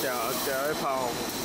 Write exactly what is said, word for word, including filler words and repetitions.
食食迄泡。